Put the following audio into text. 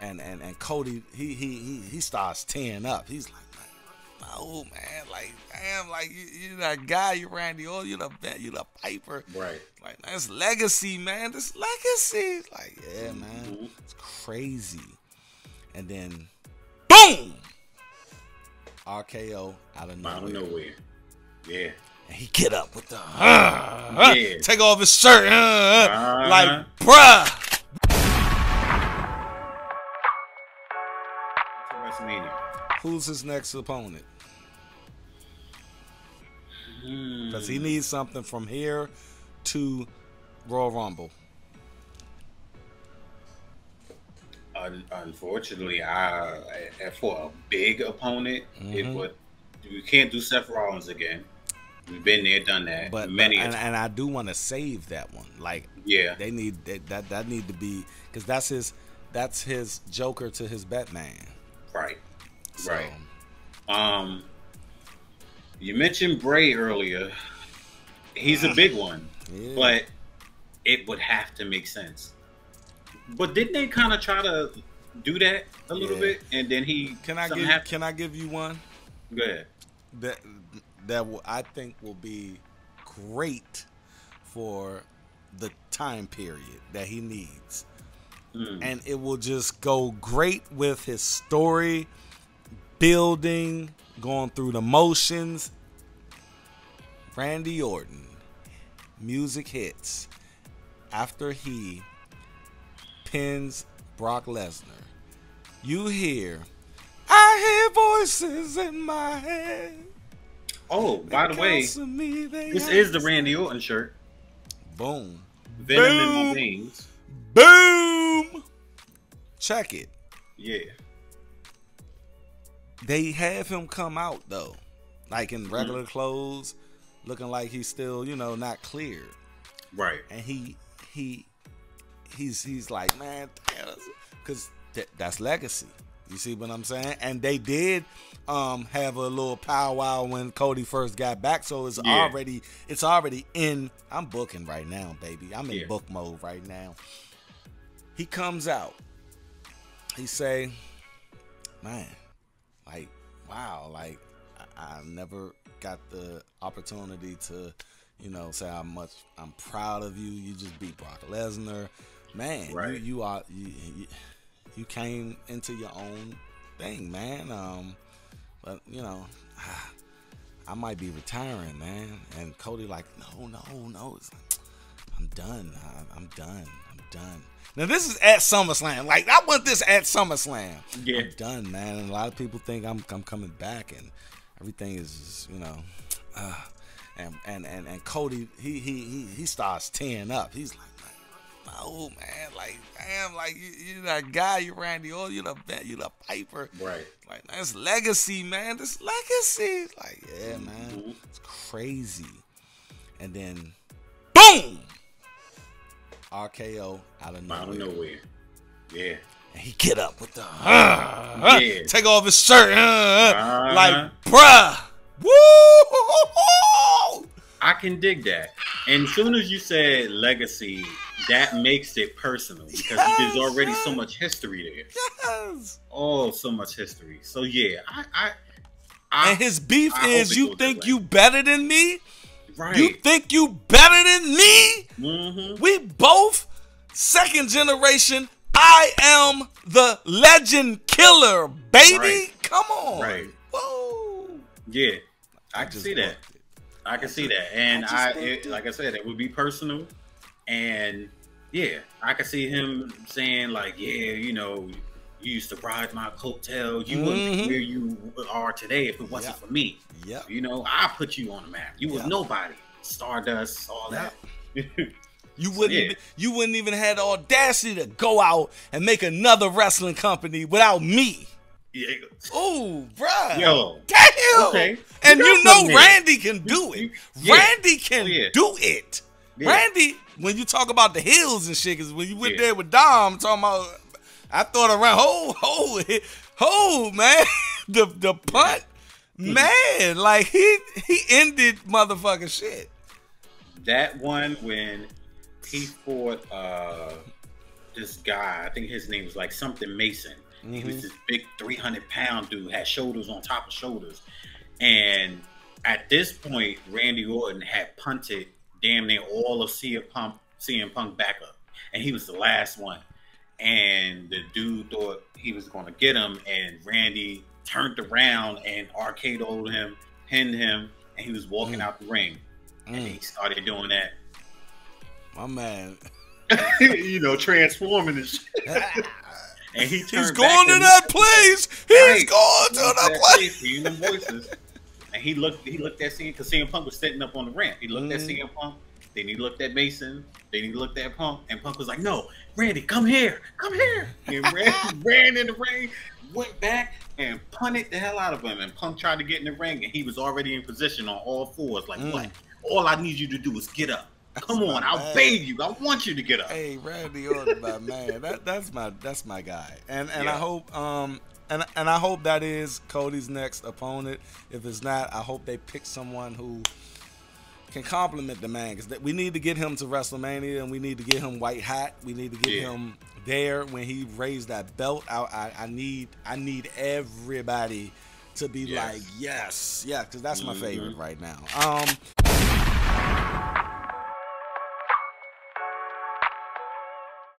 and Cody, he starts tearing up. He's like, "Oh man, like damn, like you that guy, you Randy Orton, you the Piper, right? Like that's legacy, man. This legacy, like yeah, man, it's crazy." And then, boom, RKO out of nowhere. Yeah. And he get up with the take off his shirt, like bruh. Who's his next opponent? Because he needs something from here to Royal Rumble. Unfortunately, for a big opponent, it would. We can't do Seth Rollins again. We've been there, done that. But and I do want to save that one. Like they need that need to be, because that's his Joker to his Batman. Right. So. Right. You mentioned Bray earlier. He's a big one, but it would have to make sense. But didn't they kind of try to do that a little bit, and then he? Can I give you one? Go ahead. That I think will be great for the time period that he needs, and it will just go great with his story. Building, going through the motions. Randy Orton, music hits after he pins Brock Lesnar. You hear, I hear voices in my head. Oh, by the way, this is the Randy Orton shirt. Boom. Venom in my veins. Boom. Check it. Yeah. They have him come out though, like in regular clothes, looking like he's still, you know, not cleared. Right. And he's like, man, because that's legacy. You see what I'm saying? And they did have a little powwow when Cody first got back, so it's already in. I'm booking right now, baby. I'm in book mode right now. He comes out. He say, man. Like, wow, like, I never got the opportunity to, you know, say how much I'm proud of you. You just beat Brock Lesnar. Man, you came into your own thing, man. But, you know, I might be retiring, man. And Cody like, no. It's like, I'm done. I'm done. Now this is at SummerSlam. Like I want this at SummerSlam. Yeah. I'm done, man. And a lot of people think I'm coming back, and everything is just, you know, and Cody he starts tearing up. He's like, "Oh man, like damn, like you that guy, you Randy Orton, you the Piper, right? Like that's legacy, man. This legacy, like yeah, man, it's crazy." And then, boom. RKO out of nowhere. Yeah. And he get up with the take off his shirt. Like, bruh. Woo! I can dig that. And as soon as you said legacy, that makes it personal because there's already so much history there. Yes. Oh, so much history. So yeah, and his beef is you think you better than me? Right. You think you better than me? We both second generation. I am the legend killer, baby. Come on. Right. Whoa. Yeah, I can see that. I can see that. And like I said, it would be personal. And yeah, I could see him saying like, yeah, you know, you used to ride my coattail. You wouldn't be where you are today if it wasn't for me. You know, I put you on the map. You was nobody. Stardust, all that. You wouldn't even have the audacity to go out and make another wrestling company without me. Yeah. Ooh, bruh. Yo. Damn. Okay. And you know Randy can do it. Randy can do it. Yeah. Randy, when you talk about the hills and shit, because when you went there with Dom talking about I thought around, oh man, the punt, man, like he ended motherfucking shit. That one when he fought this guy. I think his name was like something Mason. Mm-hmm. He was this big 300-pound dude, had shoulders on top of shoulders. And at this point, Randy Orton had punted damn near all of CM Punk back up. And he was the last one. And the dude thought he was going to get him. And Randy turned around and RKO'd him, pinned him, and he was walking out the ring. And he started doing that. My man. You know, transforming and shit. And he turned He's going to that place. Human voices. And he looked at CM, because CM Punk was sitting up on the ramp. He looked at CM Punk, then he looked at Mason, then he looked at Punk, and Punk was like, "No, Randy, come here, come here." And Randy ran in the ring, went back, and punted the hell out of him. And Punk tried to get in the ring, and he was already in position on all fours. Like, what? All I need you to do is get up. Come on, I'll bathe you. I want you to get up. Hey, Randy Orton, my man. That's my guy. And I hope and I hope that is Cody's next opponent. If it's not, I hope they pick someone who can compliment the man, because we need to get him to WrestleMania, and we need to get him white hot. We need to get him there when he raised that belt. I need everybody to be like, yes, yeah, because that's my favorite right now.